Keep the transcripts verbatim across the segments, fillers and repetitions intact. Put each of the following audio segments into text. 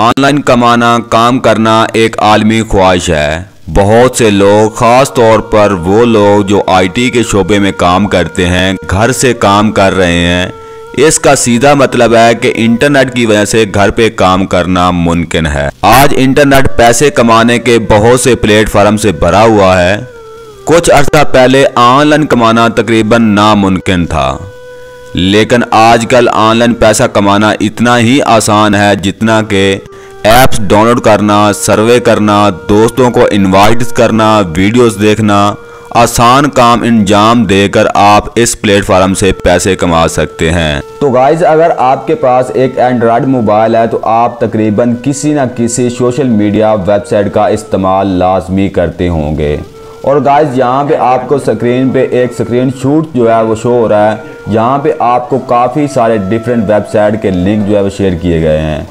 Online कमाना, काम करना एक आलमी ख्वाहिश है। बहुत से लोग, ख़ास तौर पर वो लोग जो आईटी के शोबे में काम करते हैं, घर से काम कर रहे हैं। इसका सीधा मतलब है कि इंटरनेट की वजह से घर पे काम करना मुमकिन है। आज इंटरनेट पैसे कमाने के बहुत से प्लेटफॉर्म से भरा हुआ है। कुछ अर्सा पहले ऑनलाइन कमाना तकरीबन नामुमकिन था, लेकिन आजकल ऑनलाइन पैसा कमाना इतना ही आसान है जितना कि ऐप्स डाउनलोड करना, सर्वे करना, दोस्तों को इनवाइट करना, वीडियोस देखना। आसान काम अंजाम देकर आप इस प्लेटफॉर्म से पैसे कमा सकते हैं। तो गाइज, अगर आपके पास एक एंड्रॉयड मोबाइल है तो आप तकरीबन किसी न किसी सोशल मीडिया वेबसाइट का इस्तेमाल लाजमी करते होंगे। और गाइज, यहाँ पे आपको स्क्रीन पे एक स्क्रीन शूट जो है वो शो हो रहा है। यहाँ पे आपको काफ़ी सारे डिफरेंट वेबसाइट के लिंक जो है वो शेयर किए गए हैं।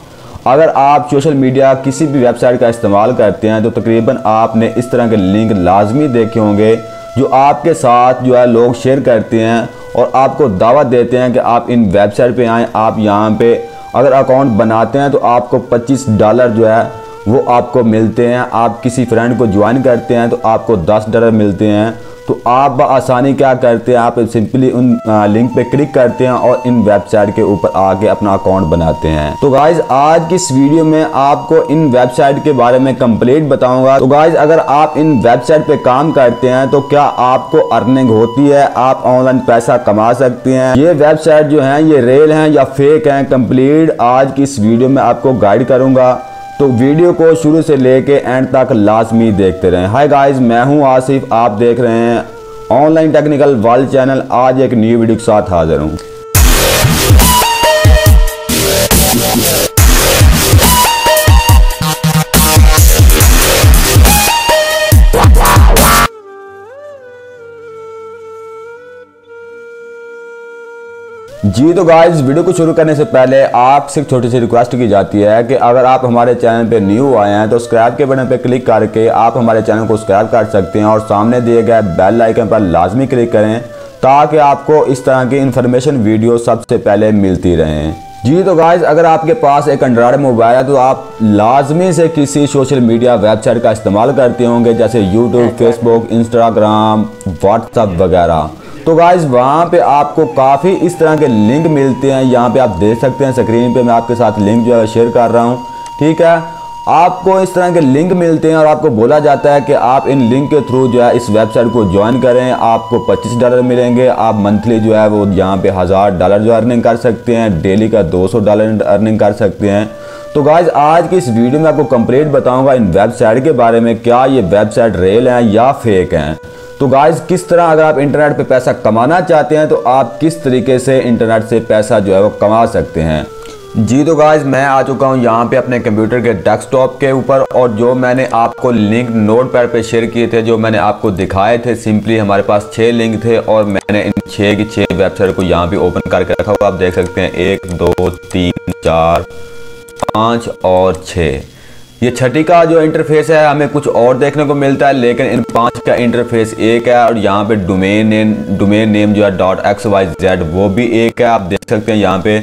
अगर आप सोशल मीडिया किसी भी वेबसाइट का इस्तेमाल करते हैं तो तकरीबन आपने इस तरह के लिंक लाजमी देखे होंगे जो आपके साथ जो है लोग शेयर करते हैं और आपको दावा देते हैं कि आप इन वेबसाइट पे आएँ। आप यहाँ पे अगर अकाउंट बनाते हैं तो आपको पच्चीस डॉलर जो है वो आपको मिलते हैं। आप किसी फ्रेंड को ज्वाइन करते हैं तो आपको दस डॉलर मिलते हैं। तो आप आसानी क्या करते हैं, आप सिंपली उन लिंक पे क्लिक करते हैं और इन वेबसाइट के ऊपर आके अपना अकाउंट बनाते हैं। तो गाइज, आज की इस वीडियो में आपको इन वेबसाइट के बारे में कंप्लीट बताऊंगा। तो गाइज, अगर आप इन वेबसाइट पे काम करते हैं तो क्या आपको अर्निंग होती है, आप ऑनलाइन पैसा कमा सकते हैं, ये वेबसाइट जो है ये रियल है या फेक है, कंप्लीट आज की इस वीडियो में आपको गाइड करूँगा। तो वीडियो को शुरू से लेके एंड तक लाजमी देखते रहें। हाय गाइस, मैं हूं आसिफ, आप देख रहे हैं ऑनलाइन टेक्निकल वर्ल्ड चैनल। आज एक न्यू वीडियो के साथ हाजिर हूं। जी तो गाइज, वीडियो को शुरू करने से पहले आपसे एक छोटी सी रिक्वेस्ट की जाती है कि अगर आप हमारे चैनल पे न्यू आए हैं तो सब्सक्राइब के बटन पे क्लिक करके आप हमारे चैनल को सब्सक्राइब कर सकते हैं और सामने दिए गए बेल आइकन पर लाजमी क्लिक करें ताकि आपको इस तरह की इन्फॉर्मेशन वीडियो सबसे पहले मिलती रहें। जी तो गाइज, अगर आपके पास एक एंड्रॉयड मोबाइल है तो आप लाजमी से किसी सोशल मीडिया वेबसाइट का इस्तेमाल करते होंगे, जैसे यूट्यूब, फेसबुक, इंस्टाग्राम, व्हाट्सअप वगैरह। तो गाइज, वहाँ पे आपको काफ़ी इस तरह के लिंक मिलते हैं। यहाँ पे आप देख सकते हैं, स्क्रीन पे मैं आपके साथ लिंक जो है शेयर कर रहा हूँ। ठीक है, आपको इस तरह के लिंक मिलते हैं और आपको बोला जाता है कि आप इन लिंक के थ्रू जो है इस वेबसाइट को ज्वाइन करें, आपको पच्चीस डॉलर मिलेंगे। आप मंथली जो है वो यहाँ पे हज़ार डॉलर जो अर्निंग कर सकते हैं, डेली का दो सौ डॉलर अर्निंग कर सकते हैं। तो गाइज, आज की इस वीडियो में आपको कंप्लीट बताऊँगा इन वेबसाइट के बारे में, क्या ये वेबसाइट रियल हैं या फेक हैं। तो गाइज, किस तरह अगर आप इंटरनेट पे पैसा कमाना चाहते हैं तो आप किस तरीके से इंटरनेट से पैसा जो है वो कमा सकते हैं। जी तो गाइज, मैं आ चुका हूँ यहाँ पे अपने कंप्यूटर के डेस्कटॉप के ऊपर, और जो मैंने आपको लिंक नोटपैड पे शेयर किए थे, जो मैंने आपको दिखाए थे, सिंपली हमारे पास छः लिंक थे और मैंने इन छः की छः वेबसाइट को यहाँ पर ओपन करके रखा हुआ। आप देख सकते हैं एक, दो, तीन, चार, पाँच और छः। ये छठी का जो इंटरफेस है हमें कुछ और देखने को मिलता है, लेकिन इन पांच का इंटरफेस एक है। और यहाँ पे डोमेन नेम डोमेन नेम जो है डॉट एक्स वाई जेड वो भी एक है। आप देख सकते हैं यहाँ पे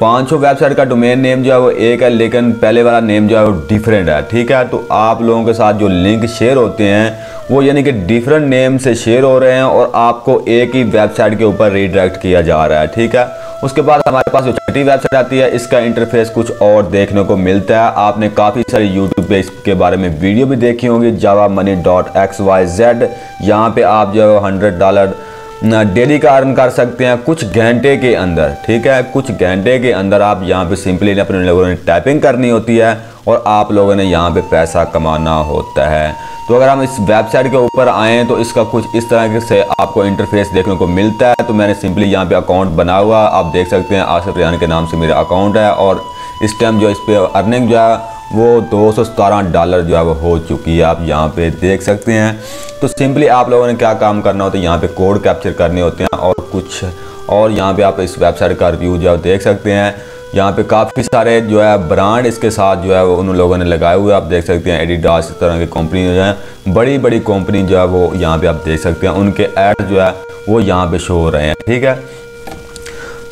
पांचों वेबसाइट का डोमेन नेम जो है वो एक है, लेकिन पहले वाला नेम जो है वो डिफरेंट है। ठीक है, तो आप लोगों के साथ जो लिंक शेयर होते हैं वो यानी कि डिफरेंट नेम से शेयर हो रहे हैं और आपको एक ही वेबसाइट के ऊपर रीडायरेक्ट किया जा रहा है। ठीक है, उसके बाद हमारे पास जो छठी वेबसाइट आती है इसका इंटरफेस कुछ और देखने को मिलता है। आपने काफ़ी सारे यूट्यूब पे इसके बारे में वीडियो भी देखी होंगी, Java money dot X Y Z. यहाँ पर आप जो है हंड्रेड डॉलर डेली का अर्न कर सकते हैं कुछ घंटे के अंदर। ठीक है, कुछ घंटे के अंदर आप यहाँ पे सिंपली अपने लोगों ने टाइपिंग करनी होती है और आप लोगों ने यहाँ पे पैसा कमाना होता है। तो अगर हम इस वेबसाइट के ऊपर आएँ तो इसका कुछ इस तरह से आपको इंटरफेस देखने को मिलता है। तो मैंने सिंपली यहाँ पे अकाउंट बना हुआ, आप देख सकते हैं आसिफ रेहान के नाम से मेरा अकाउंट है और इस टाइम जो इस पर अर्निंग जो है वो दो सौ सतारह डॉलर जो है वो हो चुकी है। आप यहाँ पे देख सकते हैं। तो सिंपली आप लोगों ने क्या काम करना होता है, यहाँ पे कोड कैप्चर करने होते हैं और कुछ और यहाँ पे आप इस वेबसाइट का रिव्यू जो है देख सकते हैं। यहाँ पे काफ़ी सारे जो है ब्रांड इसके साथ जो है वो उन लोगों ने लगाए हुए। आप देख सकते हैं एडिडास, इस तरह की कंपनी जो है बड़ी बड़ी कंपनी जो है वो यहाँ पर आप देख सकते हैं उनके ऐड जो है वो यहाँ पर शो हो रहे हैं। ठीक है,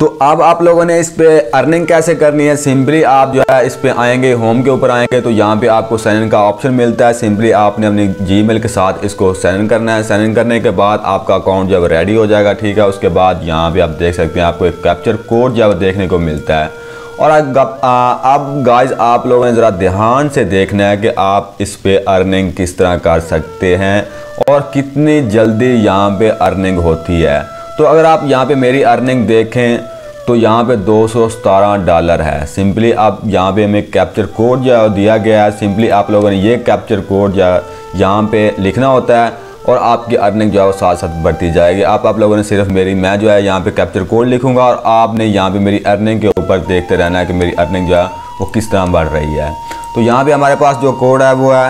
तो अब आप लोगों ने इस पर अर्निंग कैसे करनी है, सिंपली आप जो है इस पर आएंगे, होम के ऊपर आएंगे तो यहाँ पे आपको साइन इन का ऑप्शन मिलता है। सिंपली आपने अपने जीमेल के साथ इसको साइन इन करना है। साइन इन करने के बाद आपका अकाउंट जो है रेडी हो जाएगा, ठीक है। उसके बाद यहाँ पे आप देख सकते हैं आपको एक कैप्चर कोड जो है देखने को मिलता है। और अब गाइज आप लोगों ने ज़रा ध्यान से देखना है कि आप इस पर अर्निंग किस तरह कर सकते हैं और कितनी जल्दी यहाँ पे अर्निंग होती है। तो अगर आप यहाँ पे मेरी अर्निंग देखें तो यहाँ पे दो सौ सतारह डॉलर है। सिंपली आप यहाँ पे हमें कैप्चर कोड जो दिया गया है, सिंपली आप लोगों ने ये कैप्चर कोड जो यहाँ पे लिखना होता है और आपकी अर्निंग जो है वो साथ साथ बढ़ती जाएगी। आप आप लोगों ने सिर्फ मेरी मैं जो है यहाँ पे कैप्चर कोड लिखूँगा और आपने यहाँ पे मेरी अर्निंग के ऊपर देखते रहना है कि मेरी अर्निंग जो है वो किस तरह बढ़ रही है। तो यहाँ पे हमारे पास जो कोड है वो है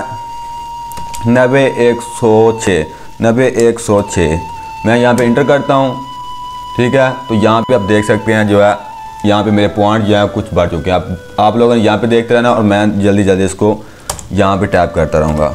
नब्बे एक सौ छः नब्बे एक सौ छः। मैं यहाँ पे इंटर करता हूँ, ठीक है। तो यहाँ पे आप देख सकते हैं जो है यहाँ पे मेरे पॉइंट जो है कुछ बढ़ चुके हैं। आप, आप लोगों ने यहाँ पे देखते रहना और मैं जल्दी जल्दी इसको यहाँ पे टैप करता रहूँगा।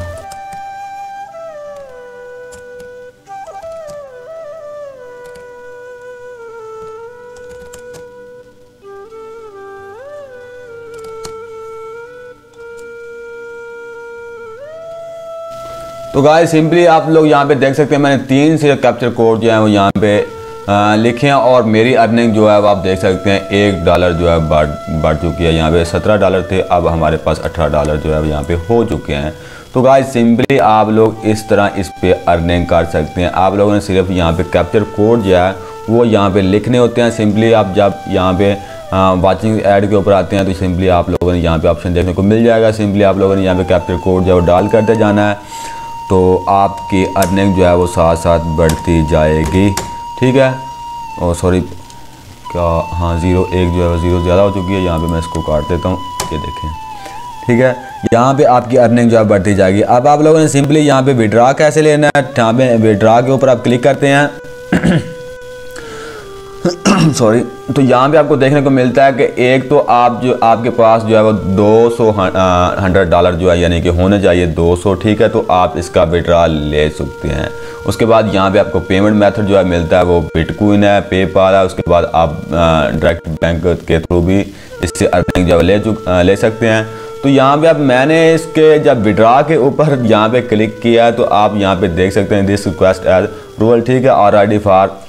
तो गाइस सिंपली आप लोग यहाँ पे देख सकते हैं मैंने तीन से कैप्चर कोड जो है वो यहाँ पे आ, लिखे हैं और मेरी अर्निंग जो है वो आप देख सकते हैं एक डॉलर जो है बढ़ बढ़ चुकी है। यहाँ पे सत्रह डॉलर थे, अब हमारे पास अठारह डॉलर जो है यहाँ पे हो चुके हैं। तो गाइस सिंपली आप लोग इस तरह इस पर अर्निंग कर सकते हैं। आप लोगों ने सिर्फ यहाँ पर कैप्चर कोड जो है वो यहाँ पर लिखने होते हैं। सिंपली आप जब यहाँ पर वाचिंग ऐड के ऊपर आते हैं तो सिंपली आप लोगों ने यहाँ पर ऑप्शन देखने को मिल जाएगा। सिंपली आप लोगों ने यहाँ पर कैप्चर कोड जो है वो डाल करते जाना है तो आपकी अर्निंग जो है वो साथ साथ बढ़ती जाएगी, ठीक है। और सॉरी क्या, हाँ ज़ीरो एक जो है वो ज़ीरो ज़्यादा हो चुकी है, यहाँ पे मैं इसको काट देता हूँ, ये देखें, ठीक है। यहाँ पे आपकी अर्निंग जो है बढ़ती जाएगी। अब आप लोगों ने सिंपली यहाँ पे विड्रा कैसे लेना है, यहाँ पे विड्रा के ऊपर आप क्लिक करते हैं सॉरी। तो यहाँ पर आपको देखने को मिलता है कि एक तो आप जो आपके पास जो है वो दो सौ हंड्रेड डॉलर जो है यानी कि होने चाहिए दो सौ, ठीक है। तो आप इसका विड्रा ले सकते हैं। उसके बाद यहाँ पे आपको पेमेंट मेथड जो है मिलता है वो बिटकॉइन है, पेपाल है। उसके बाद आप डायरेक्ट बैंक के थ्रू भी इससे अर्निंग जो है ले ले सकते हैं। तो यहाँ पे आप मैंने इसके जब विड्रा के ऊपर यहाँ पर क्लिक किया तो आप यहाँ पर देख सकते हैं दिस रिक्वेस्ट एज अप्रूवल, ठीक है, R I D for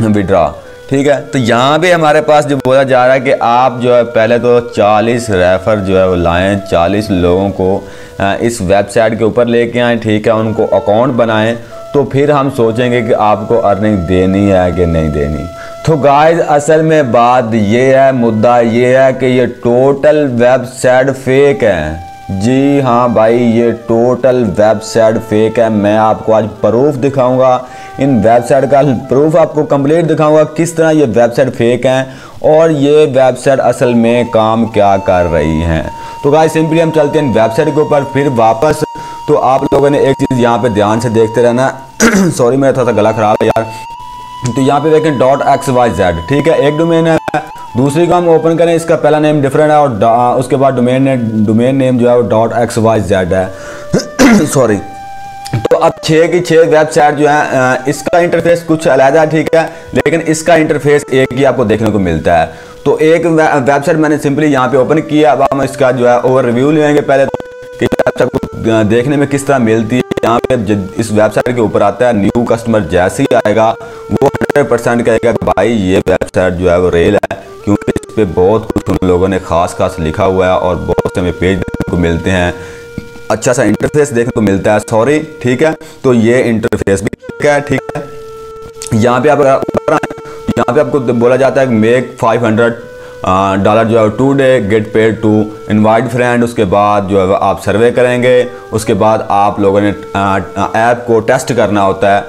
withdraw, ठीक है। तो यहाँ पे हमारे पास जो बोला जा रहा है कि आप जो है पहले तो चालीस रेफर जो है वो लाएँ, चालीस लोगों को इस वेबसाइट के ऊपर लेके आएँ, ठीक है, उनको अकाउंट बनाएं, तो फिर हम सोचेंगे कि आपको अर्निंग देनी है कि नहीं देनी। तो गाइस असल में बात ये है, मुद्दा ये है कि ये टोटल वेबसाइट फेक है। जी हाँ भाई, ये टोटल वेबसाइट फेक है। मैं आपको आज प्रूफ दिखाऊँगा, इन वेबसाइट का प्रूफ आपको कंप्लीट दिखाऊंगा किस तरह ये वेबसाइट फेक हैं और ये वेबसाइट असल में काम क्या कर रही हैं। तो गाइस सिंपली हम चलते हैं वेबसाइट के ऊपर फिर वापस। तो आप लोगों ने एक चीज़ यहाँ पे ध्यान से देखते रहना सॉरी मेरा थोड़ा सा गला खराब है यार। तो यहाँ पे देखें डॉट एक्स वाई जेड, ठीक है, एक डोमेन है। दूसरी को हम ओपन करें, इसका पहला नेम डिफरेंट है और उसके बाद डोमेन डोमेन नेम जो है वो डॉट एक्स वाई जेड है सॉरी। तो अब छः की छः वेबसाइट जो है इसका इंटरफेस कुछ अलग है, ठीक है, लेकिन इसका इंटरफेस एक ही आपको देखने को मिलता है। तो एक वेबसाइट मैंने सिंपली यहाँ पे ओपन किया। अब हम इसका जो है ओवर रिव्यू लेंगे पहले कि वेबसाइट को देखने में किस तरह मिलती है। यहाँ पे इस वेबसाइट के ऊपर आता है न्यू कस्टमर, जैसे ही आएगा वो हंड्रेड परसेंट कहेगा भाई ये वेबसाइट जो है वो रियल है, क्योंकि इस पर बहुत कुछ उन लोगों ने खास खास लिखा हुआ है और बहुत से हमें पेज देखने को मिलते हैं, अच्छा सा इंटरफेस देखने को मिलता है सॉरी, ठीक है। तो ये इंटरफेस भी ठीक है, ठीक है। यहाँ पे आप ऊपर आए, यहाँ पे आपको बोला जाता है मेक फाइव हंड्रेड डॉलर जो है today, get paid to invite friend. उसके बाद जो है आप सर्वे करेंगे, उसके बाद आप लोगों ने ऐप को टेस्ट करना होता है,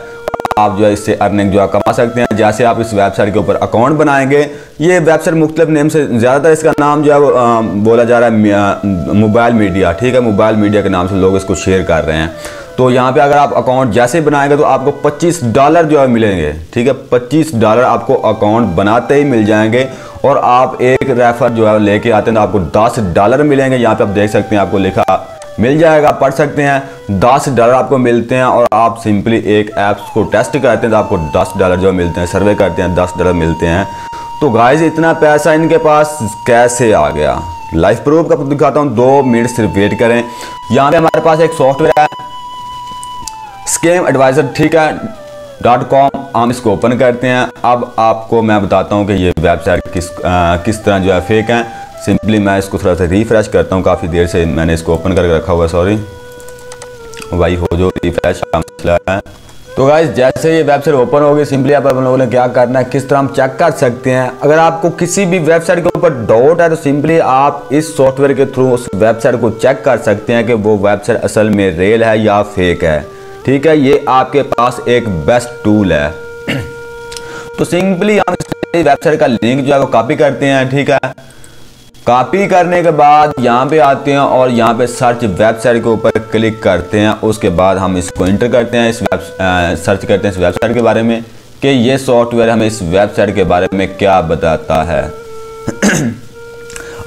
आप जो है इससे अर्निंग जो है कमा सकते हैं। जैसे आप इस वेबसाइट के ऊपर अकाउंट बनाएंगे, ये वेबसाइट मुख्तलिफ नेम से ज़्यादातर इसका नाम जो है वो आ, बोला जा रहा है मोबाइल मीडिया, ठीक है, मोबाइल मीडिया के नाम से लोग इसको शेयर कर रहे हैं। तो यहाँ पे अगर आप अकाउंट जैसे बनाएंगे तो आपको पच्चीस डॉलर जो है मिलेंगे, ठीक है, पच्चीस डॉलर आपको अकाउंट बनाते ही मिल जाएंगे। और आप एक रेफर जो है लेके आते हैं तो आपको दस डॉलर मिलेंगे। यहाँ पर आप देख सकते हैं आपको लिखा मिल जाएगा, पढ़ सकते हैं, दस डॉलर आपको मिलते हैं। और आप सिंपली एक ऐप्स को टेस्ट करते हैं तो आपको दस डॉलर जो मिलते हैं, सर्वे करते हैं दस डॉलर मिलते हैं। तो गाइस इतना पैसा इनके पास कैसे आ गया, लाइफ प्रूफ का दिखाता हूँ, दो मिनट सिर्फ वेट करें। यहाँ पे हमारे पास एक सॉफ्टवेयर है स्कैम एडवाइजर, ठीक है, डॉट कॉम, हम इसको ओपन करते हैं। अब आपको मैं बताता हूँ कि ये वेबसाइट किस आ, किस तरह जो है फेक है। सिंपली मैं इसको थोड़ा सा रिफ्रेश करता हूँ, काफ़ी देर से मैंने इसको ओपन करके रखा हुआ है, सॉरी भाई हो जो रिफ्रेश का मसला है। तो गाइस जैसे ये वेबसाइट ओपन होगी, सिंपली आप लोगों ने क्या करना है, किस तरह हम चेक कर सकते हैं। अगर आपको किसी भी वेबसाइट के ऊपर डाउट है तो सिंपली आप इस सॉफ्टवेयर के थ्रू उस वेबसाइट को चेक कर सकते हैं कि वो वेबसाइट असल में रियल है या फेक है, ठीक है। ये आपके पास एक बेस्ट टूल है। तो सिंपली हम इस वेबसाइट का लिंक जो है वो कॉपी करते हैं, ठीक है। कॉपी करने के बाद यहाँ पे आते हैं और यहाँ पे सर्च वेबसाइट के ऊपर क्लिक करते हैं। उसके बाद हम इसको इंटर करते हैं, इस वेब सर्च करते हैं इस वेबसाइट के बारे में कि ये सॉफ्टवेयर हमें इस वेबसाइट के बारे में क्या बताता है।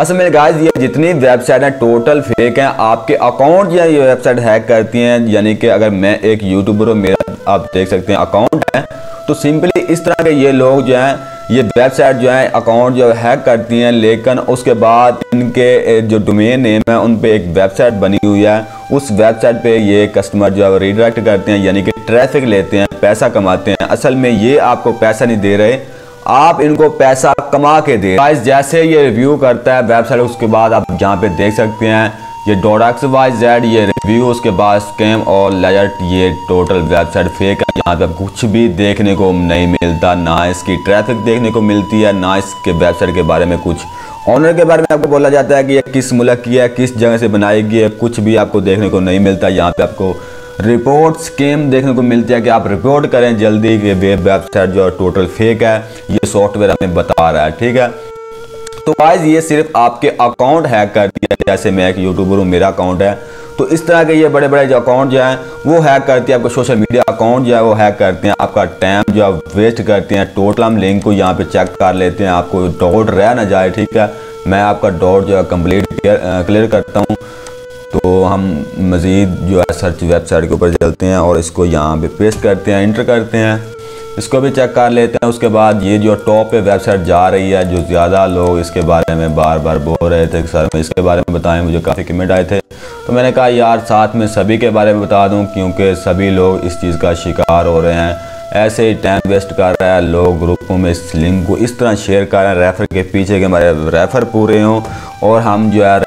असल में गाइस ये जितनी वेबसाइट हैं टोटल फेक हैं, आपके अकाउंट या ये वेबसाइट हैक करती हैं। यानी कि अगर मैं एक यूट्यूबर हूँ, मेरा आप देख सकते हैं अकाउंट है, तो सिंपली इस तरह के ये लोग जो हैं ये वेबसाइट जो है अकाउंट जो हैक करती हैं, लेकिन उसके बाद इनके जो डोमेन नेम है उन पे एक वेबसाइट बनी हुई है, उस वेबसाइट पे ये कस्टमर जो है रिडायरेक्ट करते हैं, यानी कि ट्रैफिक लेते हैं, पैसा कमाते हैं। असल में ये आपको पैसा नहीं दे रहे, आप इनको पैसा कमा के दे। गाइस जैसे ये रिव्यू करता है वेबसाइट, उसके बाद आप यहाँ पे देख सकते हैं ये डॉडक्स वाई जेड, ये रिव्यू, उसके बाद स्कैम और लेजर्ट, ये टोटल वेबसाइट फेक है। यहाँ पर कुछ भी देखने को नहीं मिलता, ना इसकी ट्रैफिक देखने को मिलती है, ना इसके वेबसाइट के बारे में कुछ। ऑनर के बारे में आपको बोला जाता है कि ये किस मुल्क की है, किस जगह से बनाई गई है, कुछ भी आपको देखने को नहीं मिलता। यहाँ पे आपको रिपोर्ट स्कैम देखने को मिलती है कि आप रिपोर्ट करें जल्दी कि वेबसाइट जो है टोटल फेक है, ये सॉफ्टवेयर हमें बता रहा है, ठीक है। तो गाइस ये सिर्फ आपके अकाउंट हैक करती है। जैसे मैं एक यूट्यूबर हूँ, मेरा अकाउंट है, तो इस तरह के ये बड़े बड़े जो अकाउंट जो हैं वो हैक करती है। आपका सोशल मीडिया अकाउंट जो है वो हैक करते हैं, आपका टाइम जो है वेस्ट करते हैं। टोटल हम लिंक को यहाँ पे चेक कर लेते हैं, आपको डाउट रह ना जाए, ठीक है। मैं आपका डाउट जो है कम्प्लीट क्लियर करता हूँ। तो हम मज़ीद जो है सर्च वेबसाइट के ऊपर चलते हैं और इसको यहाँ पर पेस्ट करते हैं, इंटर करते हैं, इसको भी चेक कर लेते हैं। उसके बाद ये जो टॉप पे वेबसाइट जा रही है, जो ज़्यादा लोग इसके बारे में बार बार बोल रहे थे कि सर मैं इसके बारे में बताएं, मुझे काफ़ी कमेंट आए थे, तो मैंने कहा यार साथ में सभी के बारे में बता दूं, क्योंकि सभी लोग इस चीज़ का शिकार हो रहे हैं। ऐसे ही टाइम वेस्ट कर रहा है, लोग ग्रुपों में इस लिंक को इस तरह शेयर कर रहे हैं, रेफ़र के पीछे के हमारे रेफ़र पूरे हों और हम जो है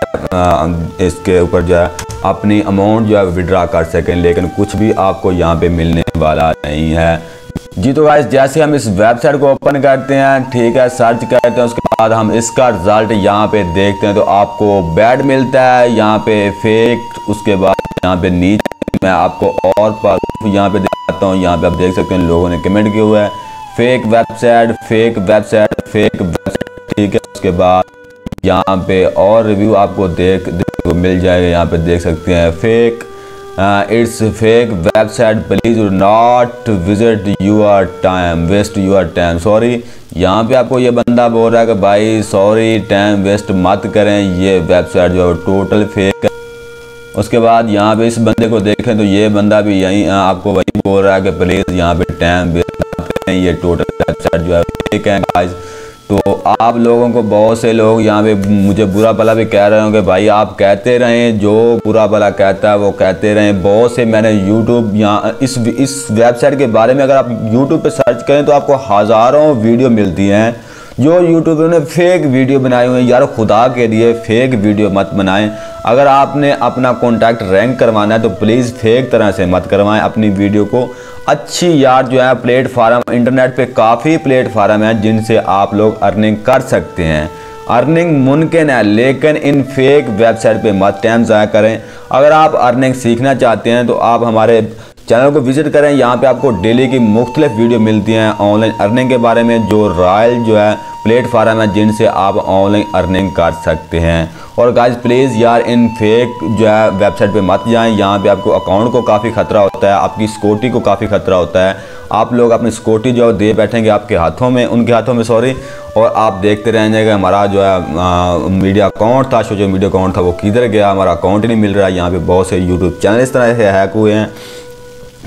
इसके ऊपर जो है अपनी अमाउंट जो है विड्रा कर सकें, लेकिन कुछ भी आपको यहाँ पर मिलने वाला नहीं है जी। तो गाइस जैसे हम इस वेबसाइट को ओपन करते हैं, ठीक है, सर्च करते हैं, उसके बाद हम इसका रिज़ल्ट यहाँ पे देखते हैं, तो आपको बैड मिलता है यहाँ पे फेक। उसके बाद यहाँ पे नीचे मैं आपको और पर यहाँ पे दिखाता हूँ, यहाँ पे आप देख सकते हैं लोगों ने कमेंट किया हुआ है fake website, fake website, fake website, ठीक है। उसके बाद यहाँ पे और रिव्यू आपको देख देखने को मिल जाएगा, यहाँ पे देख सकते हैं fake, it's fake website, please do not visit your time, waste your time, sorry. यहाँ पे आपको ये बंदा बोल रहा है कि भाई सॉरी टाइम वेस्ट मत करें, ये वेबसाइट जो है टोटल फेक है। उसके बाद यहाँ पे इस बंदे को देखें तो ये बंदा भी यहीं आपको वही बोल रहा है कि प्लीज़ यहाँ पे टाइम वेस्ट मत करें, ये टोटल वेबसाइट जो है फेक है। गाइस तो आप लोगों को बहुत से लोग यहाँ पे मुझे बुरा भला भी कह रहे होंगे, भाई आप कहते रहें, जो बुरा भला कहता है वो कहते रहें। बहुत से मैंने यूट्यूब यहाँ इस इस वेबसाइट के बारे में अगर आप यूट्यूब पे सर्च करें तो आपको हज़ारों वीडियो मिलती हैं, जो यूट्यूबर ने फेक वीडियो बनाए हुए हैं। यार खुदा के लिए फेक वीडियो मत बनाएं। अगर आपने अपना कॉन्टैक्ट रैंक करवाना है तो प्लीज़ फेक तरह से मत करवाएं अपनी वीडियो को, अच्छी यार जो है प्लेटफार्म, इंटरनेट पे काफ़ी प्लेटफार्म हैं जिनसे आप लोग अर्निंग कर सकते हैं, अर्निंग मुमकिन है, लेकिन इन फेक वेबसाइट पे मत टाइम ज़ाया करें। अगर आप अर्निंग सीखना चाहते हैं तो आप हमारे चैनल को विज़िट करें, यहाँ पे आपको डेली की मुख्तलिफ वीडियो मिलती हैं ऑनलाइन अर्निंग के बारे में, जो रॉयल जो है प्लेटफार्म है जिनसे आप ऑनलाइन अर्निंग कर सकते हैं। और गाइस प्लीज़ यार इन फेक जो है वेबसाइट पे मत जाएं, यहाँ पे आपको अकाउंट को काफ़ी ख़तरा होता है, आपकी सिक्योरिटी को काफ़ी ख़तरा होता है। आप लोग अपनी सिक्योरिटी जो दे बैठेंगे आपके हाथों में, उनके हाथों में, सॉरी। और आप देखते रह जाएंगे हमारा जो है मीडिया अकाउंट था, सोशल मीडिया अकाउंट था, वो किधर गया, हमारा अकाउंट ही नहीं मिल रहा है। यहाँ पर बहुत से यूट्यूब चैनल इस तरह से हैक हुए हैं।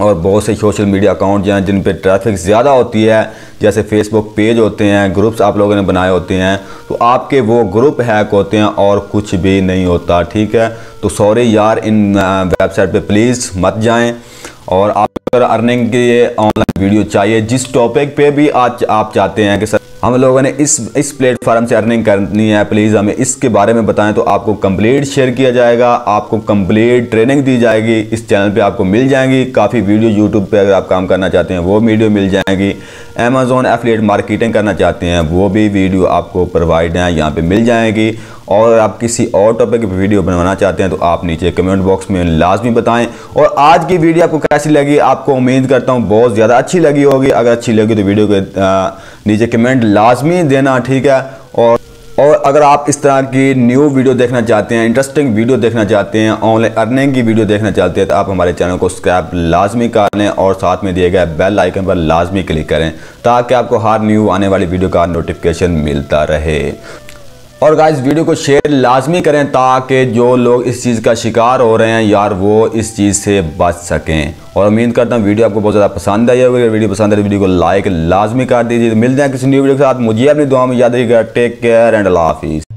और बहुत से सोशल मीडिया अकाउंट हैं जिन पे ट्रैफिक ज़्यादा होती है, जैसे फेसबुक पेज होते हैं, ग्रुप्स आप लोगों ने बनाए होते हैं, तो आपके वो ग्रुप हैक होते हैं और कुछ भी नहीं होता। ठीक है, तो सॉरी यार, इन वेबसाइट पे प्लीज़ मत जाएं। और आप अगर अर्निंग के लिए ऑनलाइन वीडियो चाहिए जिस टॉपिक पे भी आज आप चाहते हैं कि सर हम लोगों ने इस इस प्लेटफॉर्म से अर्निंग करनी है, प्लीज़ हमें इसके बारे में बताएं, तो आपको कंप्लीट शेयर किया जाएगा, आपको कंप्लीट ट्रेनिंग दी जाएगी। इस चैनल पे आपको मिल जाएंगी काफ़ी वीडियो, यूट्यूब पे अगर आप काम करना चाहते हैं वो वीडियो मिल जाएंगी, अमेज़ॉन एफिलिएट मार्केटिंग करना चाहते हैं वो भी वीडियो आपको प्रोवाइड हैं, यहाँ पर मिल जाएंगी। और आप किसी और टॉपिक की वीडियो बनवाना चाहते हैं तो आप नीचे कमेंट बॉक्स में लाजमी बताएं। और आज की वीडियो आपको कैसी लगी, आपको उम्मीद करता हूं बहुत ज़्यादा अच्छी लगी होगी। अगर अच्छी लगी तो वीडियो के नीचे कमेंट लाजमी देना, ठीक है। और और अगर आप इस तरह की न्यू वीडियो देखना चाहते हैं, इंटरेस्टिंग वीडियो देखना चाहते हैं, ऑनलाइन अर्निंग की वीडियो देखना चाहते हैं, तो आप हमारे चैनल को सब्सक्राइब लाजमी कर लें और साथ में दिए गए बेल आइकन पर लाजमी क्लिक करें ताकि आपको हर न्यू आने वाली वीडियो का नोटिफिकेशन मिलता रहे। और गाइस, वीडियो को शेयर लाजमी करें ताकि जो लोग इस चीज़ का शिकार हो रहे हैं यार वो इस चीज़ से बच सकें। और उम्मीद करता हूँ वीडियो आपको बहुत ज़्यादा पसंद आई होगी। अगर वीडियो पसंद आए तो वीडियो को लाइक लाजमी कर दीजिए। मिलते हैं किसी न्यू वीडियो के साथ, मुझे अपनी दुआ में याद रखिएगा। टेक केयर एंड अल्लाह हाफिज़।